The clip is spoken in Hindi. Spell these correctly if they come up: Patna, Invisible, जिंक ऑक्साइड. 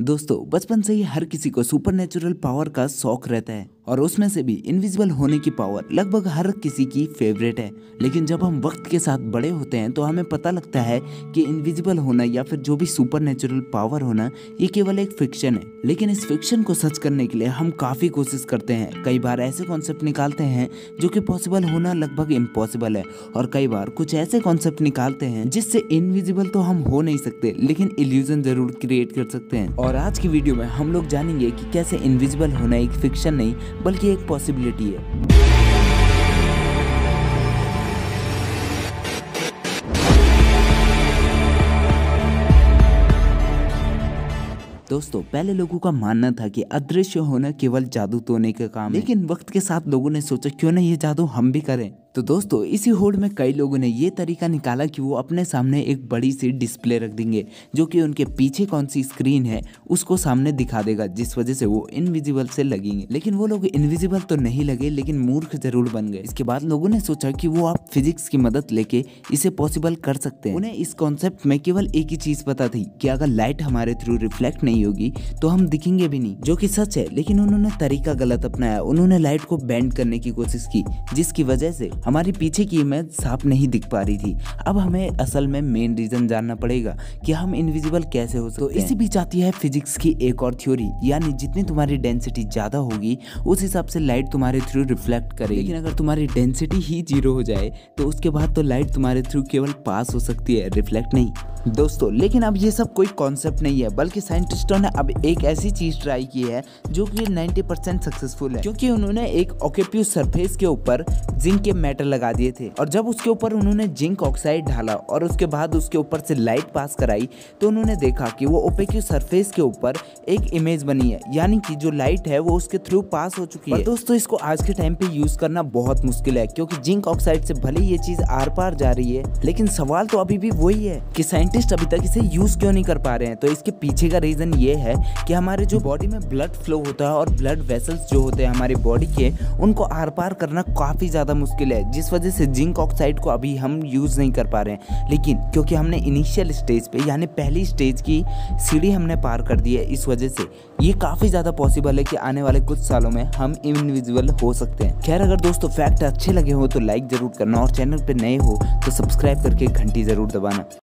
दोस्तों बचपन से ही हर किसी को सुपरनेचुरल पावर का शौक रहता है और उसमें से भी इनविजिबल होने की पावर लगभग हर किसी की फेवरेट है। लेकिन जब हम वक्त के साथ बड़े होते हैं तो हमें पता लगता है कि इनविजिबल होना या फिर जो भी सुपरनेचुरल पावर होना ये केवल एक फिक्शन है। लेकिन इस फिक्शन को सच करने के लिए हम काफ़ी कोशिश करते हैं, कई बार ऐसे कॉन्सेप्ट निकालते हैं जो कि पॉसिबल होना लगभग इम्पॉसिबल है और कई बार कुछ ऐसे कॉन्सेप्ट निकालते हैं जिससे इनविजिबल तो हम हो नहीं सकते लेकिन इल्यूजन जरूर क्रिएट कर सकते हैं। और आज की वीडियो में हम लोग जानेंगे कि कैसे इनविजिबल होना एक फिक्शन नहीं बल्कि एक पॉसिबिलिटी है। दोस्तों पहले लोगों का मानना था कि अदृश्य होना केवल जादू टोने का काम है, लेकिन वक्त के साथ लोगों ने सोचा क्यों ना ये जादू हम भी करें। तो दोस्तों इसी होड़ में कई लोगों ने ये तरीका निकाला कि वो अपने सामने एक बड़ी सी डिस्प्ले रख देंगे जो कि उनके पीछे कौन सी स्क्रीन है उसको सामने दिखा देगा, जिस वजह से वो इनविजिबल से लगेंगे। लेकिन वो लोग इनविजिबल तो नहीं लगे लेकिन मूर्ख जरूर बन गए। इसके बाद लोगों ने सोचा कि वो आप फिजिक्स की मदद लेके इसे पॉसिबल कर सकते हैं। उन्हें इस कॉन्सेप्ट में केवल एक ही चीज पता थी कि अगर लाइट हमारे थ्रू रिफ्लेक्ट नहीं होगी तो हम दिखेंगे भी नहीं, जो कि सच है। लेकिन उन्होंने तरीका गलत अपनाया, उन्होंने लाइट को बेंड करने की कोशिश की जिसकी वजह से हमारे पीछे की इमेज साफ नहीं दिख पा रही थी। अब हमें असल में मेन रीजन जानना पड़ेगा कि हम इनविजिबल कैसे हो सकते हैं। तो इसी बीच आती है फिजिक्स की एक और थ्योरी, यानी जितनी तुम्हारी डेंसिटी ज्यादा होगी उस हिसाब से लाइट तुम्हारे थ्रू रिफ्लेक्ट करेगी। लेकिन अगर तुम्हारी डेंसिटी ही जीरो हो जाए तो उसके बाद तो लाइट तुम्हारे थ्रू केवल पास हो सकती है, रिफ्लेक्ट नहीं। दोस्तों लेकिन अब ये सब कोई कॉन्सेप्ट नहीं है बल्कि साइंटिस्टों ने अब एक ऐसी चीज ट्राई की है जो कि 90% सक्सेसफुल है, क्योंकि उन्होंने एक ऑक्यूपी सरफेस के ऊपर जिंक के मेटल लगा दिए थे और जब उसके ऊपर उन्होंने जिंक ऑक्साइड ढाला और उसके बाद उसके ऊपर से लाइट पास कराई तो उन्होंने देखा कि वो ऑक्यूपी सरफेस के ऊपर एक इमेज बनी है, यानी कि जो लाइट है वो उसके थ्रू पास हो चुकी है। दोस्तों इसको आज के टाइम पे यूज करना बहुत मुश्किल है क्योंकि जिंक ऑक्साइड से भले ये चीज आर पार जा रही है लेकिन सवाल तो अभी भी वही है कि साइंटिस्ट अभी तक इसे यूज क्यों नहीं कर पा रहे हैं। तो इसके पीछे का रीजन ये है कि हमारे जो बॉडी में ब्लड फ्लो होता है और ब्लड वेसल्स जो होते हैं हमारी बॉडी के, उनको आर पार करना काफी ज्यादा मुश्किल है, जिस वजह से जिंक ऑक्साइड को अभी हम यूज नहीं कर पा रहे हैं। लेकिन क्योंकि हमने इनिशियल स्टेज पे यानी पहली स्टेज की सीढ़ी हमने पार कर दी है, इस वजह से ये काफी ज्यादा पॉसिबल है कि आने वाले कुछ सालों में हम इनविजिबल हो सकते हैं। खैर अगर दोस्तों फैक्ट अच्छे लगे हो तो लाइक जरूर करना और चैनल पे नए हो तो सब्सक्राइब करके घंटी जरूर दबाना।